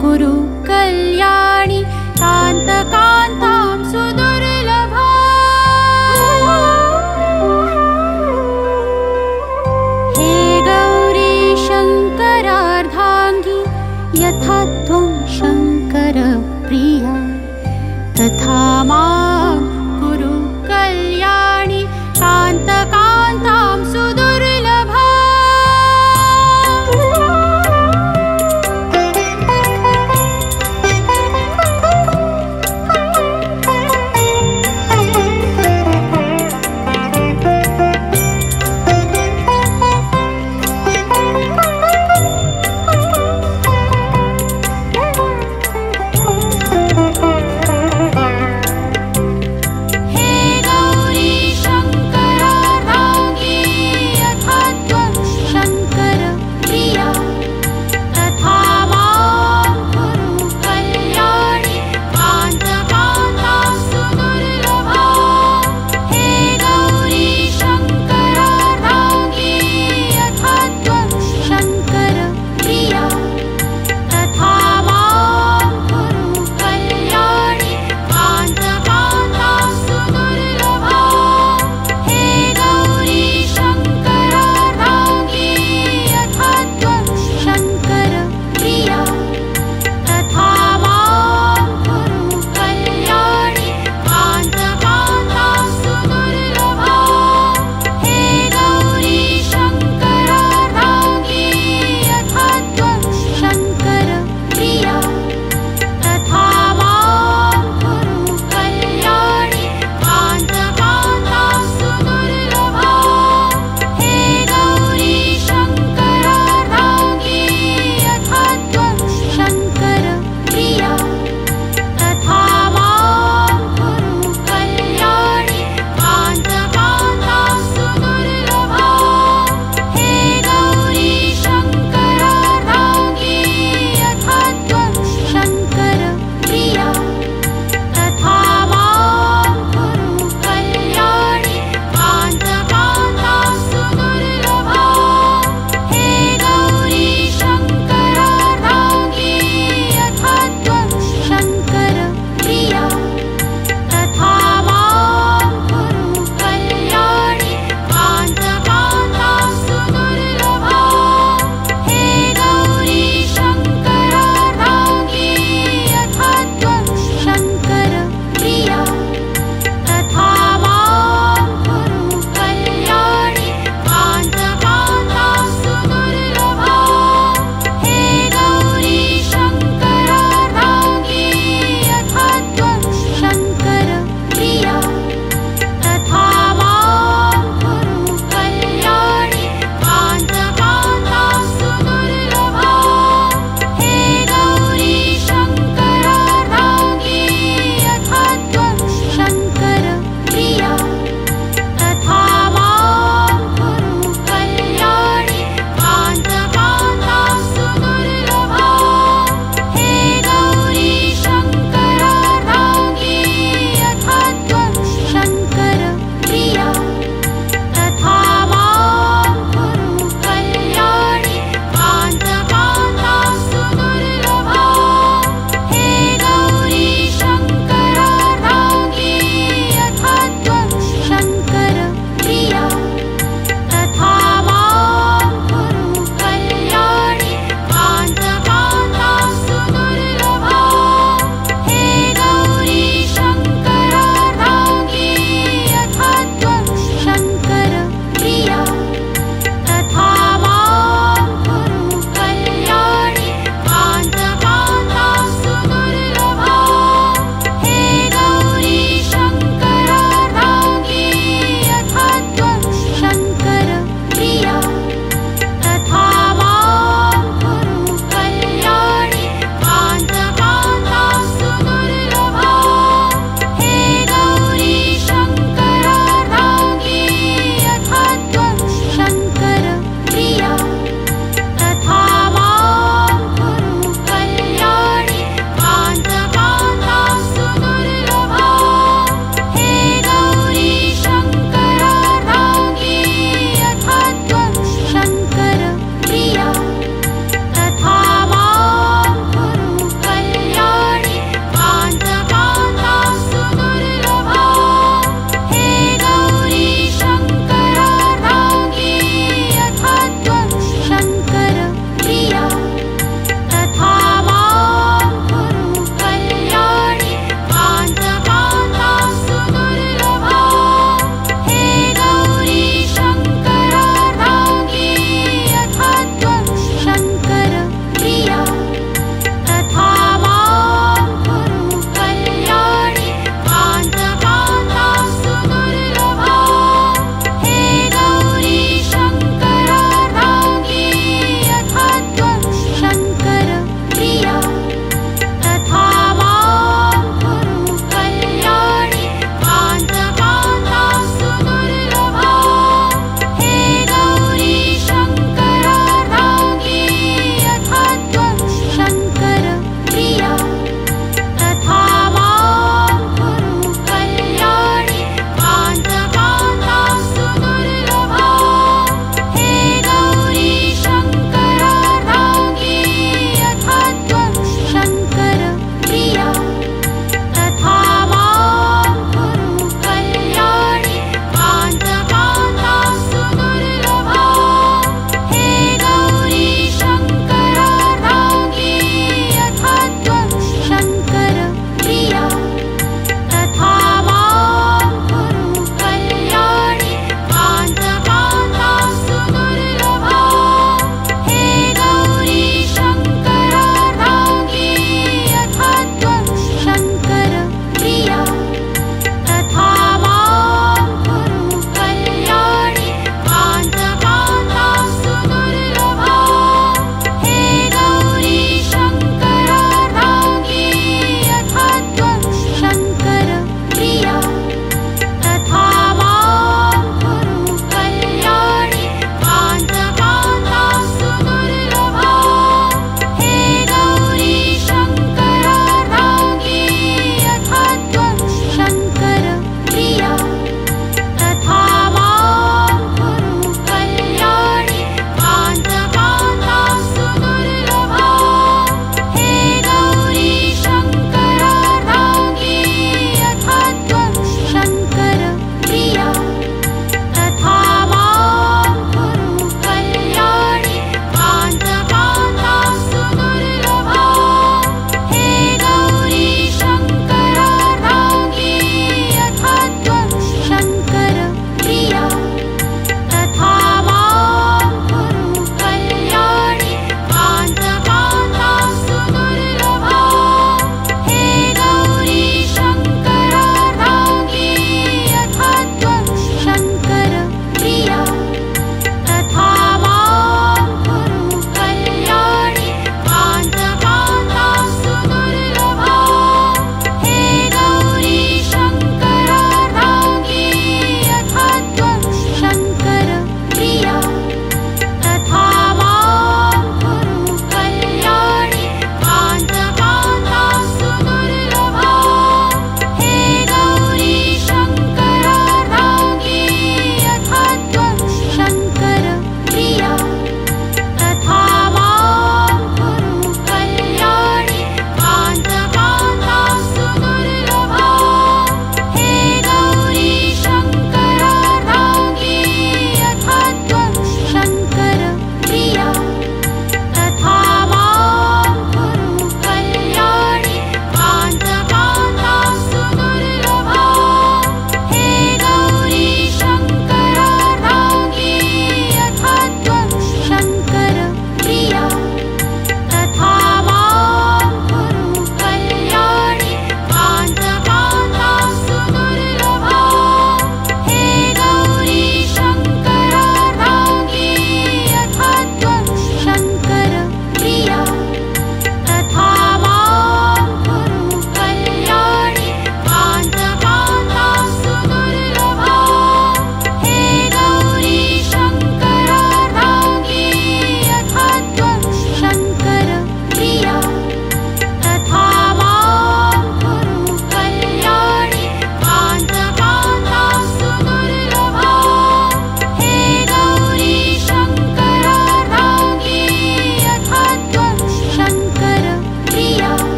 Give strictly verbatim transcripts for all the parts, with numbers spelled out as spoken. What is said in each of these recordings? Guru Kalyani, Kanta Kantam Sudurlabha.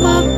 Mama.